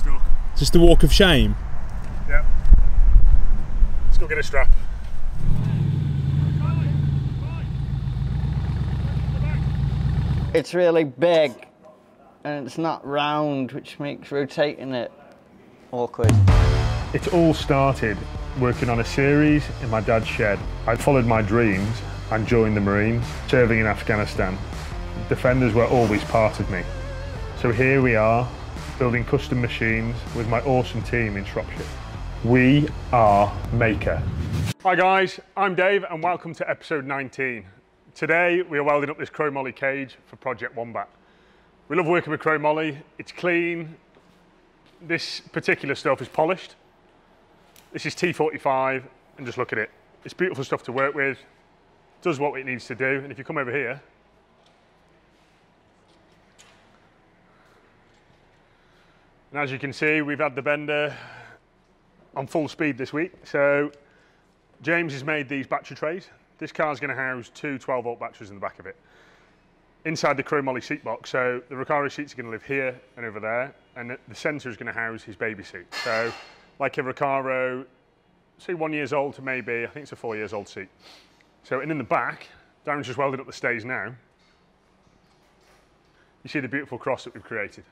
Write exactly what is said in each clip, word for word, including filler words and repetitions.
stuck. It's just the walk of shame. Yeah. Let's go get a strap. It's really big and it's not round, which makes rotating it awkward. It all started working on a series in my dad's shed. I followed my dreams and joined the Marines, serving in Afghanistan. Defenders were always part of me. So here we are, building custom machines with my awesome team in Shropshire. We are Maker. Hi guys, I'm Dave and welcome to episode nineteen. Today we are welding up this Chrome Moly cage for Project Wombat. We love working with Chrome Moly. It's clean. This particular stuff is polished. This is T forty-five and just look at it. It's beautiful stuff to work with. It does what it needs to do. And if you come over here, and as you can see, we've had the bender on full speed this week. So James has made these battery trays. This car's going to house two twelve volt batteries in the back of it, inside the Chrome Moly seat box. So the Recaro seats are going to live here and over there, and the centre is going to house his baby seat. So like a Recaro, say one years old to maybe, I think it's a four years old seat. So, and in the back, Darren's just welded up the stays now. You see the beautiful cross that we've created.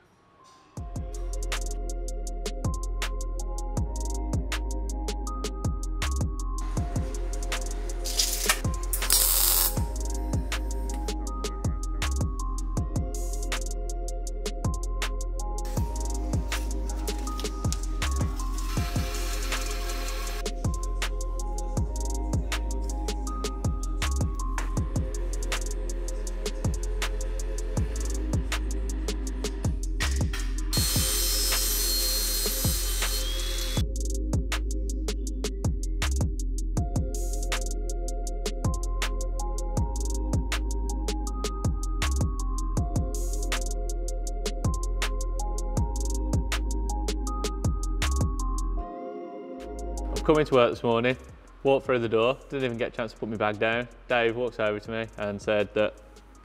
Coming to work this morning, walked through the door, didn't even get a chance to put my bag down. Dave walks over to me and said that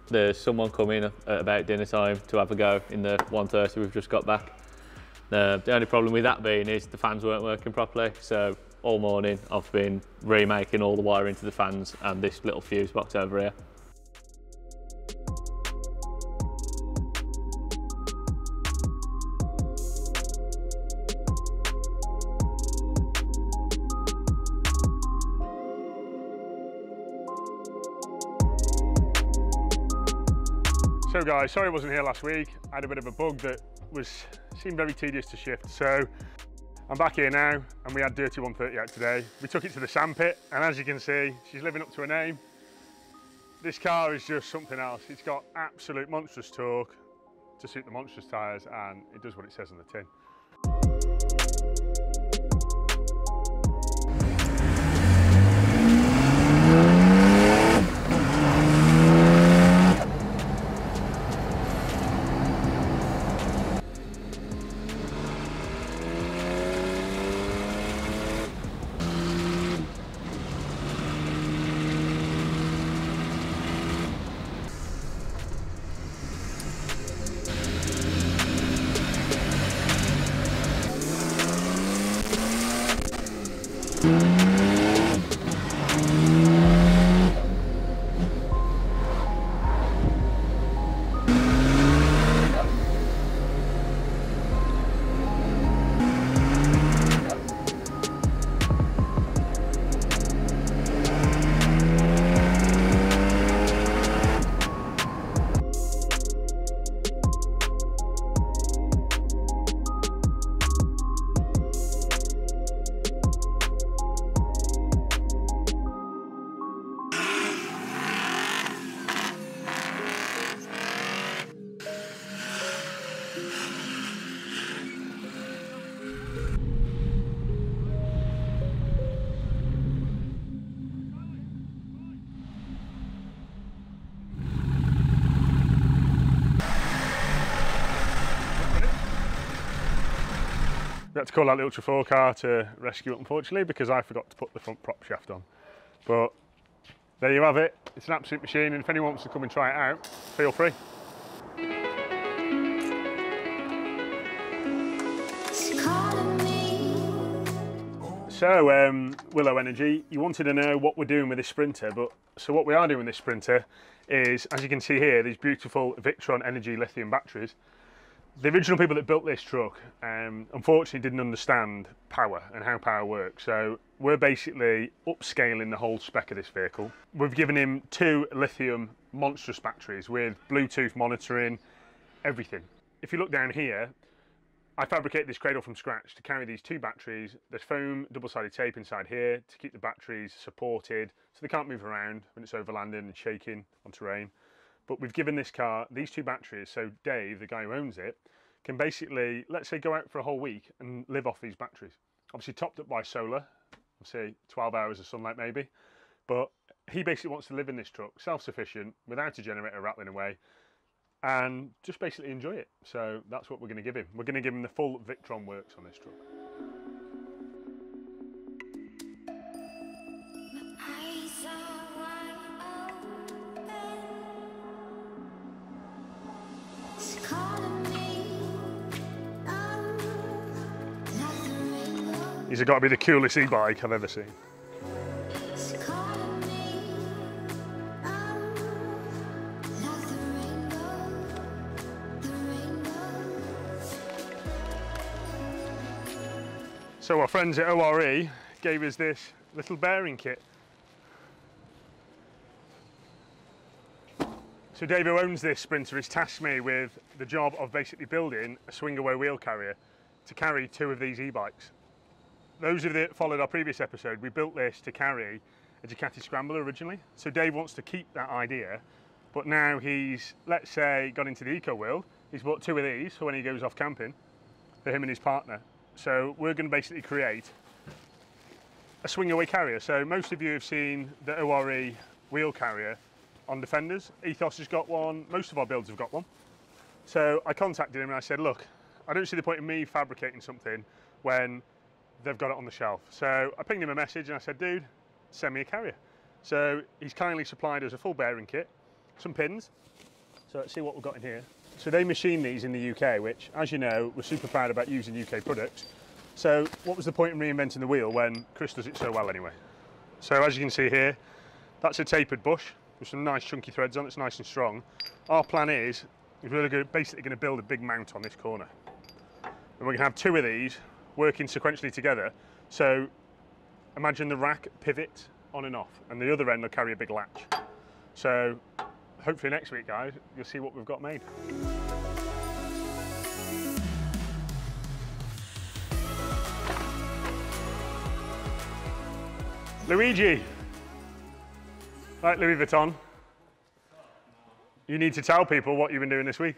there's someone coming at about dinner time to have a go in the one thirty we've just got back. Uh, the only problem with that being is the fans weren't working properly, so all morning I've been remaking all the wiring to the fans and this little fuse box over here. So guys, sorry I wasn't here last week. I had a bit of a bug that was seemed very tedious to shift. So I'm back here now and we had Dirty one thirty out today. We took it to the sandpit and as you can see, she's living up to her name. This car is just something else. It's got absolute monstrous torque to suit the monstrous tyres and it does what it says on the tin. We had to call out the ultra four car to rescue it, unfortunately, because I forgot to put the front prop shaft on. But there you have it. It's an absolute machine, and if anyone wants to come and try it out, feel free. So, um, Willow Energy, you wanted to know what we're doing with this Sprinter, but so what we are doing with this Sprinter is, as you can see here, these beautiful Victron Energy lithium batteries. The original people that built this truck, um, unfortunately, didn't understand power and how power works. So we're basically upscaling the whole spec of this vehicle. We've given him two lithium monstrous batteries with Bluetooth monitoring, everything. If you look down here, I fabricate this cradle from scratch to carry these two batteries. There's foam double-sided tape inside here to keep the batteries supported so they can't move around when it's overlanding and shaking on terrain. But we've given this car these two batteries so Dave, the guy who owns it, can basically, let's say, go out for a whole week and live off these batteries. Obviously topped up by solar, obviously twelve hours of sunlight maybe, but he basically wants to live in this truck, self-sufficient, without a generator rattling away, and just basically enjoy it. So that's what we're going to give him. We're going to give him the full Victron works on this truck. These have got to be the coolest e-bike I've ever seen. So our friends at O R E gave us this little bearing kit. So Dave, who owns this Sprinter, has tasked me with the job of basically building a swing-away wheel carrier to carry two of these e-bikes. Those of you that followed our previous episode, we built this to carry a Ducati Scrambler originally. So Dave wants to keep that idea, but now he's, let's say, got into the eco world. He's bought two of these for when he goes off camping for him and his partner. So we're going to basically create a swing-away carrier. So most of you have seen the O R E wheel carrier on Defenders. Ethos has got one. Most of our builds have got one. So I contacted him and I said, look, I don't see the point in me fabricating something when they've got it on the shelf. So I pinged him a message and I said, dude, send me a carrier. So he's kindly supplied us a full bearing kit, some pins. So let's see what we've got in here. So they machine these in the U K, which, as you know, we're super proud about using U K products. So what was the point in reinventing the wheel when Chris does it so well anyway? So as you can see here, that's a tapered bush with some nice chunky threads on. It's nice and strong. Our plan is we're really basically going to build a big mount on this corner. And we're going to have two of these working sequentially together. So imagine the rack pivots on and off, and the other end will carry a big latch. So hopefully next week, guys, you'll see what we've got made. Luigi. Right, Louis Vuitton. You need to tell people what you've been doing this week.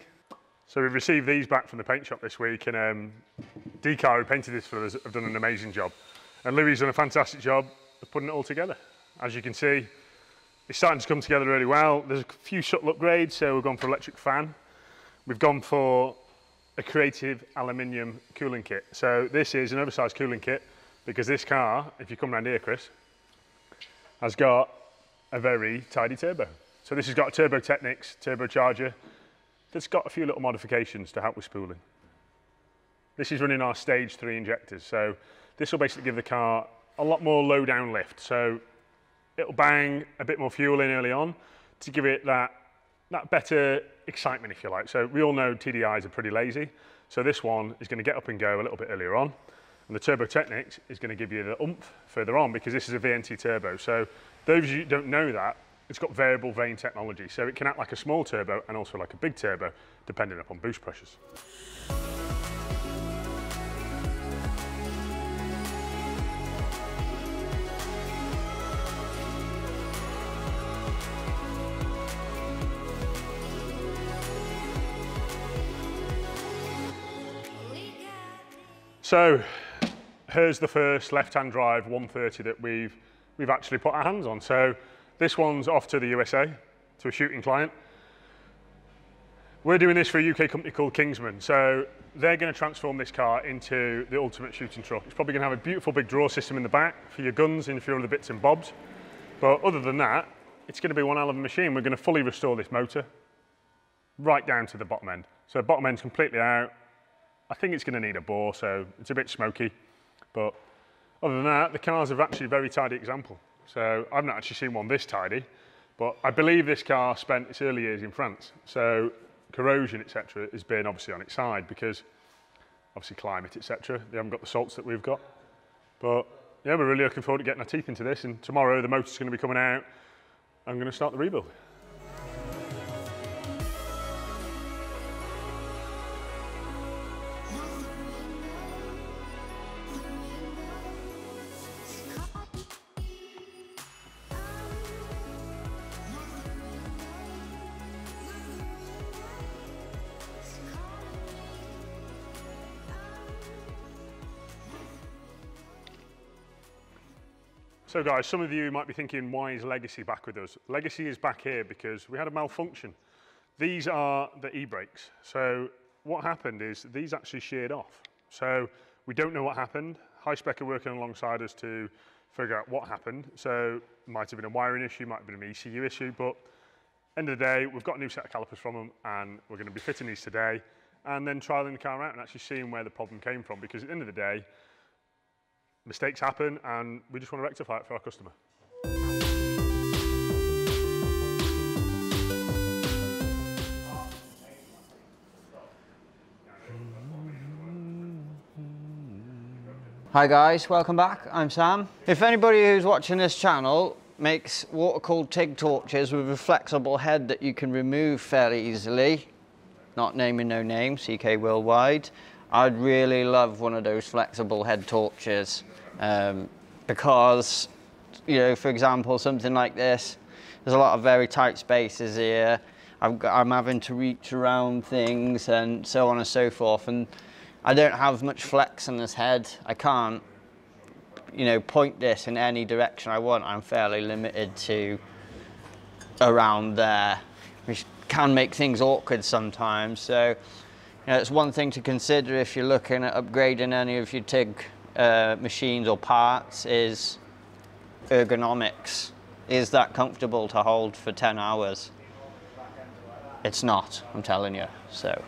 So we've received these back from the paint shop this week, and um, Decaro, who painted this for us, have done an amazing job. And Louis has done a fantastic job of putting it all together. As you can see, it's starting to come together really well. There's a few subtle upgrades, so we've gone for electric fan. We've gone for a creative aluminium cooling kit. So this is an oversized cooling kit because this car, if you come around here, Chris, has got a very tidy turbo. So this has got a Turbo Technics turbocharger that's got a few little modifications to help with spooling. This is running our stage three injectors. So this will basically give the car a lot more low down lift. So it'll bang a bit more fuel in early on to give it that, that better excitement, if you like. So we all know T D Is are pretty lazy. So this one is going to get up and go a little bit earlier on. And the Turbo Technics is going to give you the oomph further on because this is a V N T turbo. So those of you who don't know that, it's got variable vane technology. So it can act like a small turbo and also like a big turbo, depending upon boost pressures. So here's the first left-hand drive one thirty that we've, we've actually put our hands on. So this one's off to the U S A, to a shooting client. We're doing this for a U K company called Kingsman. So they're going to transform this car into the ultimate shooting truck. It's probably going to have a beautiful big drawer system in the back for your guns and a few other bits and bobs. But other than that, it's going to be one hell of a machine. We're going to fully restore this motor right down to the bottom end. So the bottom end's completely out. I think it's going to need a bore, so it's a bit smoky. But other than that, the cars are actually a very tidy example. So I've not actually seen one this tidy, but I believe this car spent its early years in France. So corrosion, et cetera, has been obviously on its side because obviously climate, et cetera. They haven't got the salts that we've got. But yeah, we're really looking forward to getting our teeth into this. And tomorrow the motor's going to be coming out. I'm going to start the rebuild. So guys, some of you might be thinking, why is Legacy back with us? Legacy is back here because we had a malfunction. These are the e-brakes. So what happened is these actually sheared off. So we don't know what happened. High Spec are working alongside us to figure out what happened. So it might have been a wiring issue, might have been an E C U issue, but end of the day, we've got a new set of calipers from them and we're going to be fitting these today and then trialing the car out and actually seeing where the problem came from, because at the end of the day, mistakes happen and we just want to rectify it for our customer. Hi guys, welcome back. I'm Sam. If anybody who's watching this channel makes water-cooled TIG torches with a flexible head that you can remove fairly easily, not naming no name, C K Worldwide, I'd really love one of those flexible head torches, um, because, you know, for example, something like this, there's a lot of very tight spaces here. I've got, I'm having to reach around things and so on and so forth, and I don't have much flex in this head. I can't, you know, point this in any direction I want. I'm fairly limited to around there, which can make things awkward sometimes. So, you know, it's one thing to consider if you're looking at upgrading any of your TIG uh, machines or parts is ergonomics. Is that comfortable to hold for ten hours? It's not, I'm telling you. So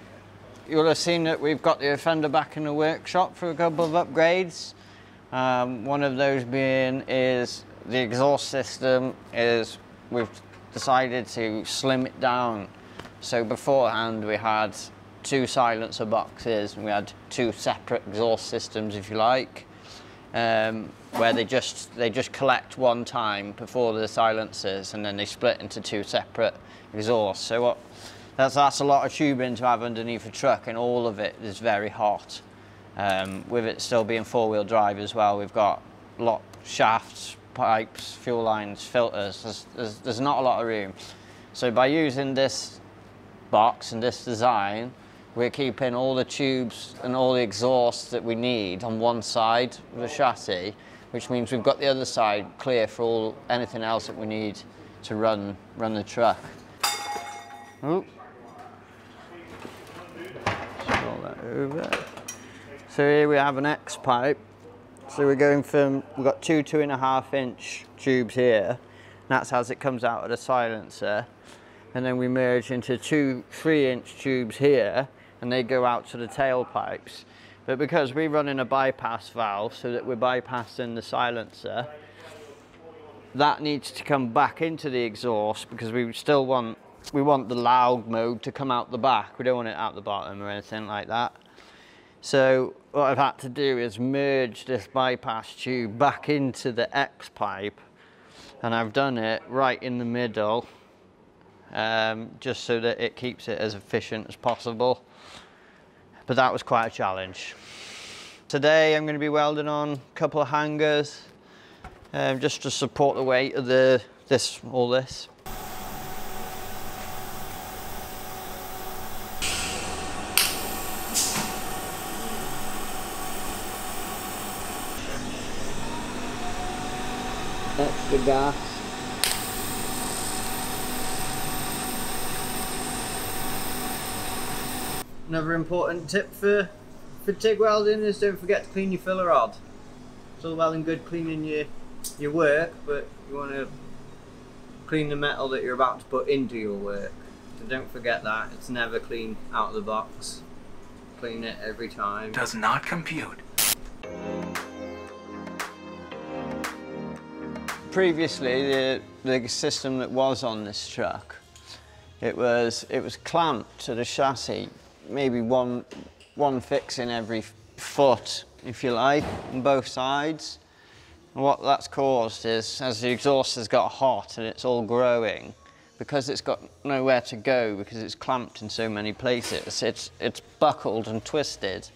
you'll have seen that we've got the offender back in the workshop for a couple of upgrades. Um, one of those being is the exhaust system is we've decided to slim it down. So beforehand we had two silencer boxes and we had two separate exhaust systems, if you like, um, where they just they just collect one time before the silencers and then they split into two separate exhausts. So what, that's that's a lot of tubing to have underneath a truck, and all of it is very hot. Um, with it still being four-wheel drive as well, we've got a lot shafts, pipes, fuel lines, filters. There's, there's, there's not a lot of room. So by using this box and this design, we're keeping all the tubes and all the exhausts that we need on one side of the chassis, which means we've got the other side clear for all anything else that we need to run run the truck. Ooh. Scroll that over. So here we have an X pipe. So we're going from, we've got two two and a half inch tubes here, and that's as it comes out of the silencer. And then we merge into two three inch tubes here and they go out to the tailpipes. But because we're running a bypass valve so that we're bypassing the silencer, that needs to come back into the exhaust because we still want, we want the loud mode to come out the back. We don't want it out the bottom or anything like that. So what I've had to do is merge this bypass tube back into the X pipe, and I've done it right in the middle. Um, just so that it keeps it as efficient as possible. But that was quite a challenge. Today I'm going to be welding on a couple of hangers, um, just to support the weight of the this all this. Extra gas. Another important tip for, for TIG welding is don't forget to clean your filler rod. It's all well and good cleaning your, your work, but you want to clean the metal that you're about to put into your work. So don't forget that, it's never clean out of the box. clean it every time. Does not compute. Previously, the, the system that was on this truck, it was it was clamped to the chassis, maybe one one fix in every foot, if you like, on both sides. And what that's caused is, as the exhaust has got hot and it's all growing, because it's got nowhere to go, because it's clamped in so many places, it's, it's buckled and twisted,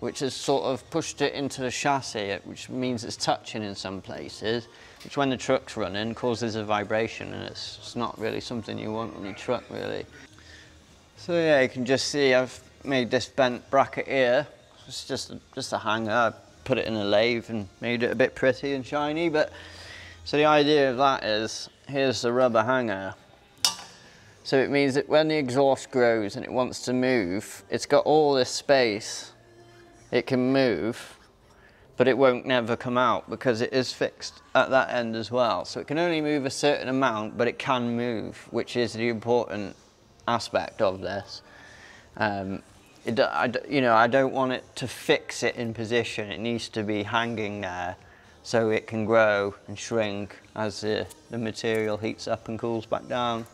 which has sort of pushed it into the chassis, which means it's touching in some places, which when the truck's running causes a vibration, and it's, it's not really something you want on your truck, really. So yeah, you can just see I've made this bent bracket here. It's just a, just a hanger. I put it in a lathe and made it a bit pretty and shiny, but so the idea of that is, here's the rubber hanger. So it means that when the exhaust grows and it wants to move, it's got all this space, it can move, but it won't never come out because it is fixed at that end as well. So it can only move a certain amount, but it can move, which is the important aspect of this. Um, it, I, you know, I don't want it to fix it in position. It needs to be hanging there so it can grow and shrink as the, the material heats up and cools back down.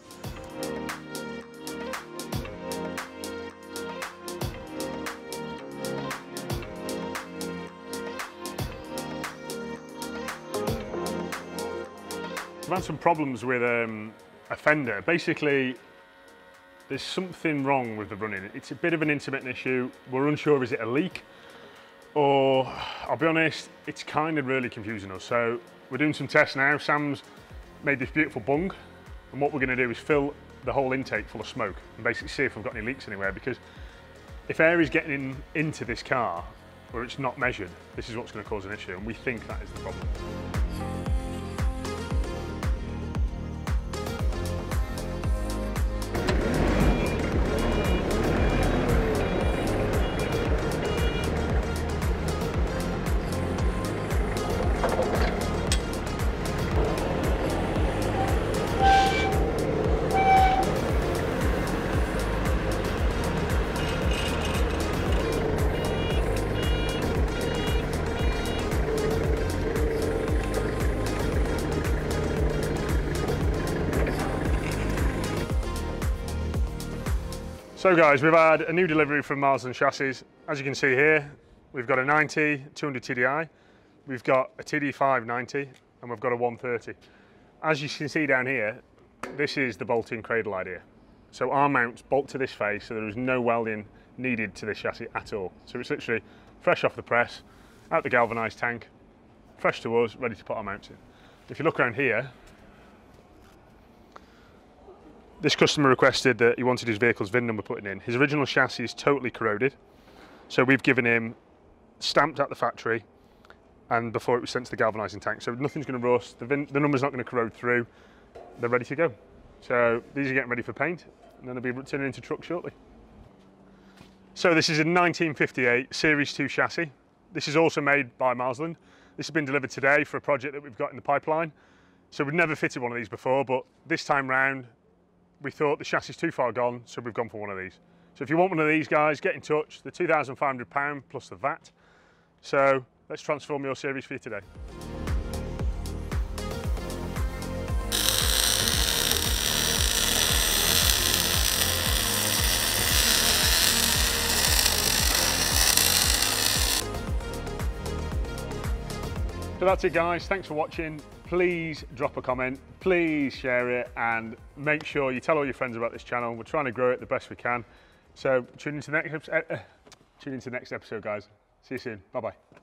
I've had some problems with um, a fender. Basically, there's something wrong with the running. It's a bit of an intermittent issue. We're unsure, is it a leak? Or, I'll be honest, it's kind of really confusing us. So we're doing some tests now. Sam's made this beautiful bung. And what we're gonna do is fill the whole intake full of smoke and basically see if we've got any leaks anywhere, because if air is getting in, into this car where it's not measured, this is what's gonna cause an issue. And we think that is the problem. So guys, we've had a new delivery from Marsland Chassis. As you can see here, we've got a ninety, two hundred T D I, we've got a T D five ninety, and we've got a one thirty. As you can see down here, this is the bolting cradle idea. So our mounts bolt to this face, so there is no welding needed to this chassis at all. So it's literally fresh off the press, out the galvanized tank, fresh to us, ready to put our mounts in. If you look around here, this customer requested that he wanted his vehicle's V I N number putting in. His original chassis is totally corroded, so we've given him stamped at the factory and before it was sent to the galvanizing tank. So nothing's going to rust, the, V I N, the number's not going to corrode through, they're ready to go. So these are getting ready for paint and then they'll be turning into trucks shortly. So this is a nineteen fifty-eight Series two chassis. This is also made by Marsland. This has been delivered today for a project that we've got in the pipeline. So we've never fitted one of these before, but this time round, we thought the chassis is too far gone, so we've gone for one of these. So if you want one of these guys, get in touch. They're two thousand five hundred pounds plus the V A T. So let's transform your series for you today. So that's it guys, thanks for watching. Please drop a comment, please share it, and make sure you tell all your friends about this channel. We're trying to grow it the best we can. So tune into the next, uh, tune into the next episode guys. See you soon, bye bye.